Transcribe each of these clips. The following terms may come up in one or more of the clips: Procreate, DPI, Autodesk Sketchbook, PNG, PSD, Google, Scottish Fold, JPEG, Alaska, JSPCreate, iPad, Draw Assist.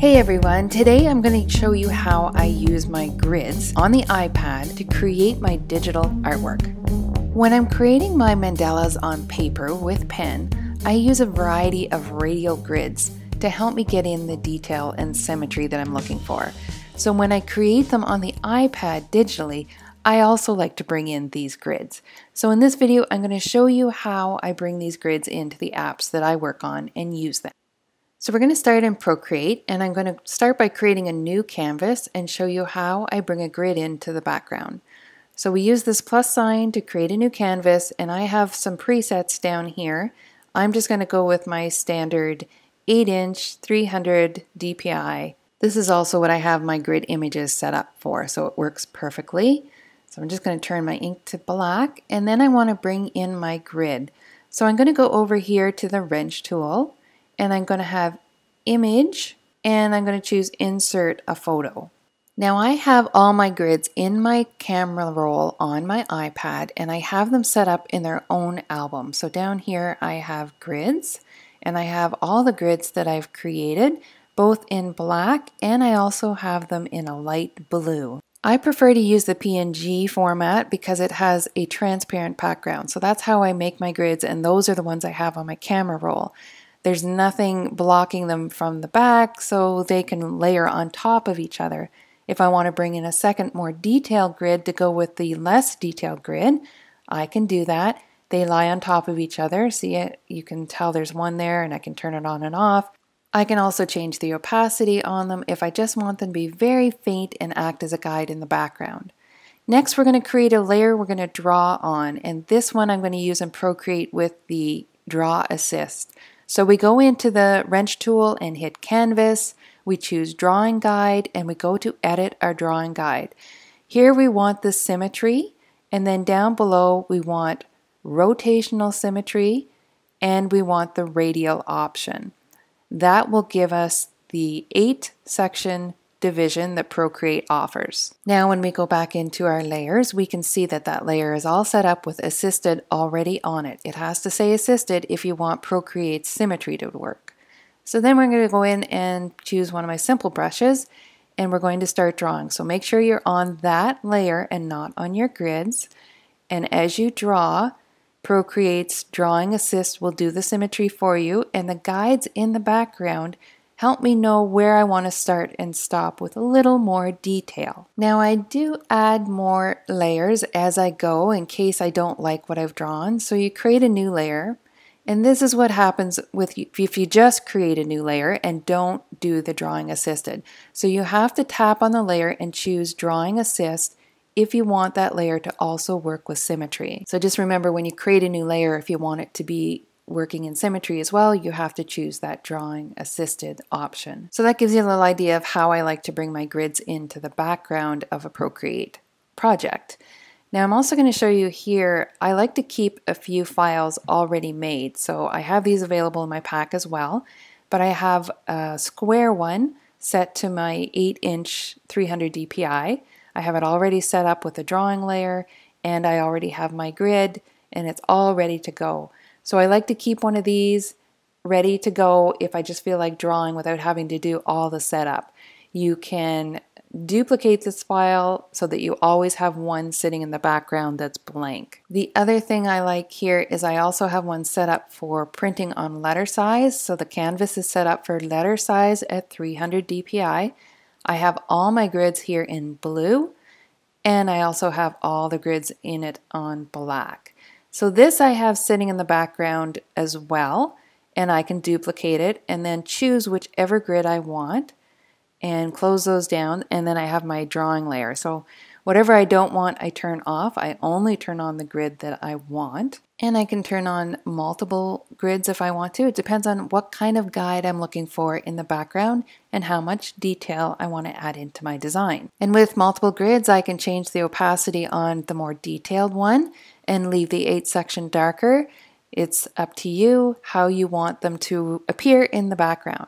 Hey everyone, today I'm going to show you how I use my grids on the iPad to create my digital artwork. When I'm creating my mandalas on paper with pen, I use a variety of radial grids to help me get in the detail and symmetry that I'm looking for. So when I create them on the iPad digitally, I also like to bring in these grids. So in this video, I'm going to show you how I bring these grids into the apps that I work on and use them. So we're going to start in Procreate, and I'm going to start by creating a new canvas and show you how I bring a grid into the background. So we use this plus sign to create a new canvas, and I have some presets down here. I'm just going to go with my standard 8-inch 300 DPI. This is also what I have my grid images set up for, so it works perfectly. So I'm just going to turn my ink to black, and then I want to bring in my grid. So I'm going to go over here to the wrench tool, and I'm going to have image, and I'm going to choose insert a photo. Now I have all my grids in my camera roll on my iPad, and I have them set up in their own album. So down here I have grids, and I have all the grids that I've created, both in black, and I also have them in a light blue. I prefer to use the PNG format because it has a transparent background. So that's how I make my grids, and those are the ones I have on my camera roll. There's nothing blocking them from the back, so they can layer on top of each other. If I want to bring in a second more detailed grid to go with the less detailed grid, I can do that. They lie on top of each other. See it? You can tell there's one there, and I can turn it on and off. I can also change the opacity on them if I just want them to be very faint and act as a guide in the background. Next, we're going to create a layer we're going to draw on, and this one I'm going to use in Procreate with the Draw Assist. So we go into the wrench tool and hit Canvas, we choose Drawing Guide, and we go to Edit Our Drawing Guide. Here we want the symmetry, and then down below we want rotational symmetry, and we want the radial option. That will give us the 8-section division that Procreate offers. Now when we go back into our layers, we can see that that layer is all set up with Assisted already on it. It has to say Assisted if you want Procreate's symmetry to work. So then we're going to go in and choose one of my simple brushes, and we're going to start drawing. So make sure you're on that layer and not on your grids. And as you draw, Procreate's Drawing Assist will do the symmetry for you, and the guides in the background help me know where I want to start and stop with a little more detail. Now I do add more layers as I go in case I don't like what I've drawn. So you create a new layer, and this is what happens with you if you just create a new layer and don't do the Drawing Assisted. So you have to tap on the layer and choose Drawing Assist if you want that layer to also work with symmetry. So just remember, when you create a new layer, if you want it to be working in symmetry as well, you have to choose that Drawing Assisted option. So that gives you a little idea of how I like to bring my grids into the background of a Procreate project. Now I'm also going to show you here, I like to keep a few files already made. So I have these available in my pack as well, but I have a square one set to my 8-inch 300 DPI. I have it already set up with a drawing layer, and I already have my grid, and it's all ready to go. So I like to keep one of these ready to go if I just feel like drawing without having to do all the setup. You can duplicate this file so that you always have one sitting in the background that's blank. The other thing I like here is I also have one set up for printing on letter size. So the canvas is set up for letter size at 300 DPI. I have all my grids here in blue, and I also have all the grids in it on black. So this I have sitting in the background as well, and I can duplicate it and then choose whichever grid I want and close those down, and then I have my drawing layer. So whatever I don't want, I turn off. I only turn on the grid that I want, and I can turn on multiple grids if I want to. It depends on what kind of guide I'm looking for in the background and how much detail I want to add into my design. And with multiple grids, I can change the opacity on the more detailed one and leave the 8-section darker. It's up to you how you want them to appear in the background.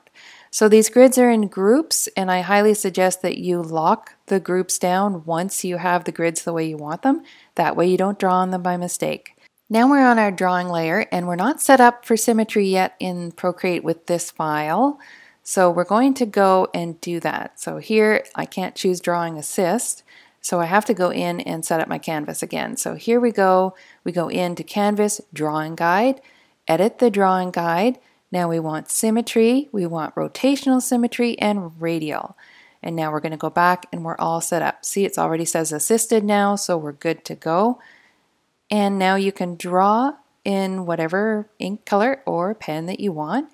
So these grids are in groups, and I highly suggest that you lock the groups down once you have the grids the way you want them. That way you don't draw on them by mistake. Now we're on our drawing layer, and we're not set up for symmetry yet in Procreate with this file. So we're going to go and do that. So here I can't choose drawing assist, so I have to go in and set up my canvas again. So here we go into canvas, drawing guide, edit the drawing guide. Now we want symmetry, we want rotational symmetry and radial. And now we're going to go back and we're all set up. See, it already says assisted now, so we're good to go. And now you can draw in whatever ink color or pen that you want,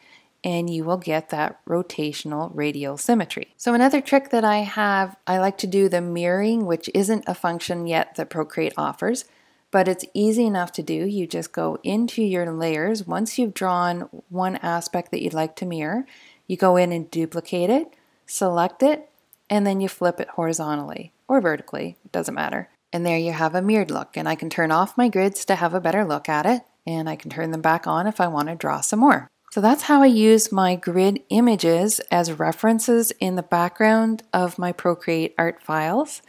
and you will get that rotational radial symmetry. So another trick that I have, I like to do the mirroring, which isn't a function yet that Procreate offers, but it's easy enough to do. You just go into your layers. Once you've drawn one aspect that you'd like to mirror, you go in and duplicate it, select it, and then you flip it horizontally or vertically, it doesn't matter. And there you have a mirrored look, and I can turn off my grids to have a better look at it, and I can turn them back on if I want to draw some more. So that's how I use my grid images as references in the background of my Procreate art files.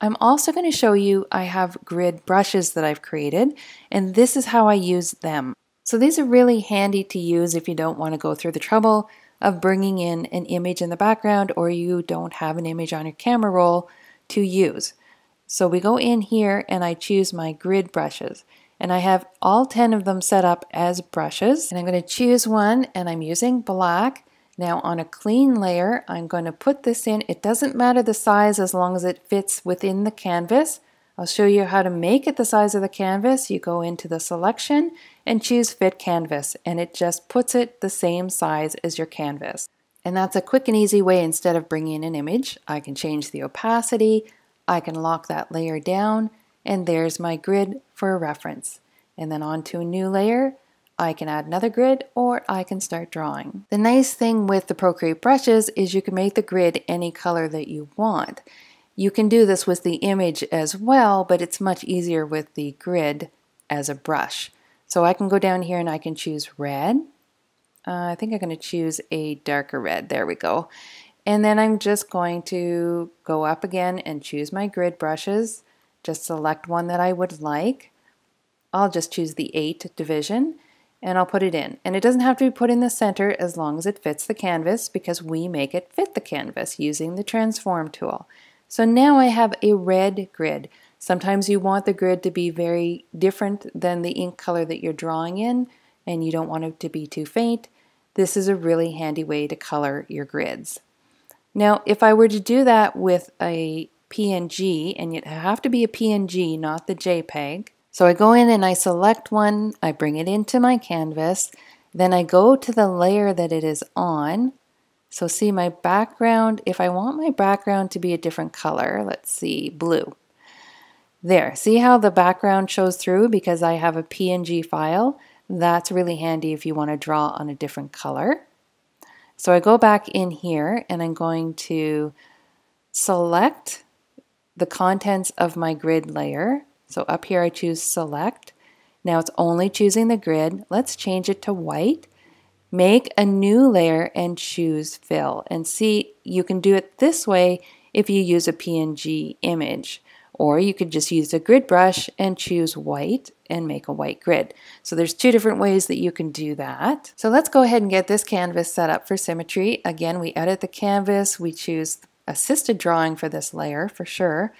I'm also going to show you I have grid brushes that I've created, and this is how I use them. So these are really handy to use if you don't want to go through the trouble of bringing in an image in the background, or you don't have an image on your camera roll to use. So we go in here and I choose my grid brushes, and I have all 10 of them set up as brushes, and I'm going to choose one, and I'm using black. Now on a clean layer, I'm going to put this in. It doesn't matter the size as long as it fits within the canvas. I'll show you how to make it the size of the canvas. You go into the selection and choose fit canvas, and it just puts it the same size as your canvas. And that's a quick and easy way. Instead of bringing in an image, I can change the opacity, I can lock that layer down, and there's my grid for reference. And then onto a new layer, I can add another grid, or I can start drawing. The nice thing with the Procreate brushes is you can make the grid any color that you want. You can do this with the image as well, but it's much easier with the grid as a brush. So I can go down here and I can choose red. I think I'm going to choose a darker red. There we go. And then I'm just going to go up again and choose my grid brushes. Just select one that I would like. I'll just choose the 8 division, and I'll put it in. And it doesn't have to be put in the center as long as it fits the canvas, because we make it fit the canvas using the transform tool. So now I have a red grid. Sometimes you want the grid to be very different than the ink color that you're drawing in, and you don't want it to be too faint. This is a really handy way to color your grids. Now, if I were to do that with a PNG, and it have to be a PNG, not the JPEG. So I go in and I select one, I bring it into my canvas, then I go to the layer that it is on. So see my background, if I want my background to be a different color, let's see, blue. There, see how the background shows through because I have a PNG file? That's really handy if you want to draw on a different color. So I go back in here and I'm going to select the contents of my grid layer. So up here I choose select. Now it's only choosing the grid. Let's change it to white. Make a new layer and choose fill. And see, you can do it this way if you use a PNG image, or you could just use a grid brush and choose white and make a white grid. So there's 2 different ways that you can do that. So let's go ahead and get this canvas set up for symmetry. Again, we edit the canvas, we choose assisted drawing for this layer for sure,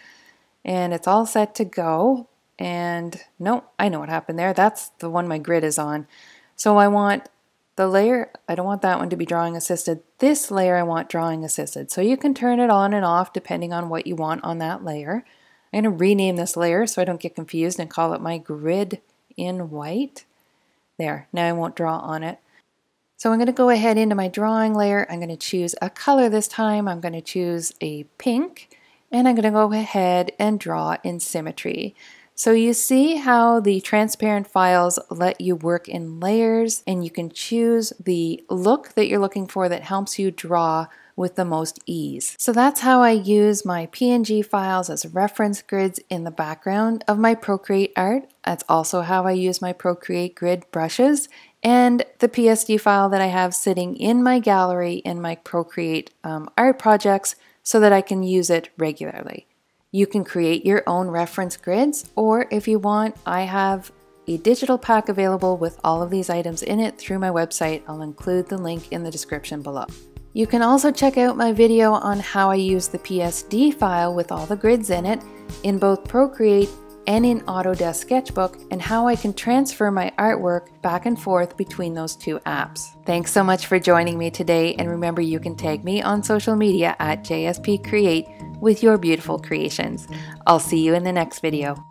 and it's all set to go. And no, I know what happened there. That's the one my grid is on. So I want the layer, I don't want that one to be drawing assisted. This layer I want drawing assisted. So you can turn it on and off depending on what you want on that layer. I'm going to rename this layer so I don't get confused and call it my grid in white. There, now I won't draw on it. So I'm going to go ahead into my drawing layer. I'm going to choose a color this time. I'm going to choose a pink, and I'm going to go ahead and draw in symmetry. So you see how the transparent files let you work in layers, and you can choose the look that you're looking for that helps you draw with the most ease. So that's how I use my PNG files as reference grids in the background of my Procreate art. That's also how I use my Procreate grid brushes and the PSD file that I have sitting in my gallery in my Procreate art projects so that I can use it regularly. You can create your own reference grids, or if you want, I have a digital pack available with all of these items in it through my website. I'll include the link in the description below. You can also check out my video on how I use the PSD file with all the grids in it in both Procreate and in Autodesk Sketchbook, and how I can transfer my artwork back and forth between those two apps. Thanks so much for joining me today, and remember you can tag me on social media at JSPCreate with your beautiful creations. I'll see you in the next video.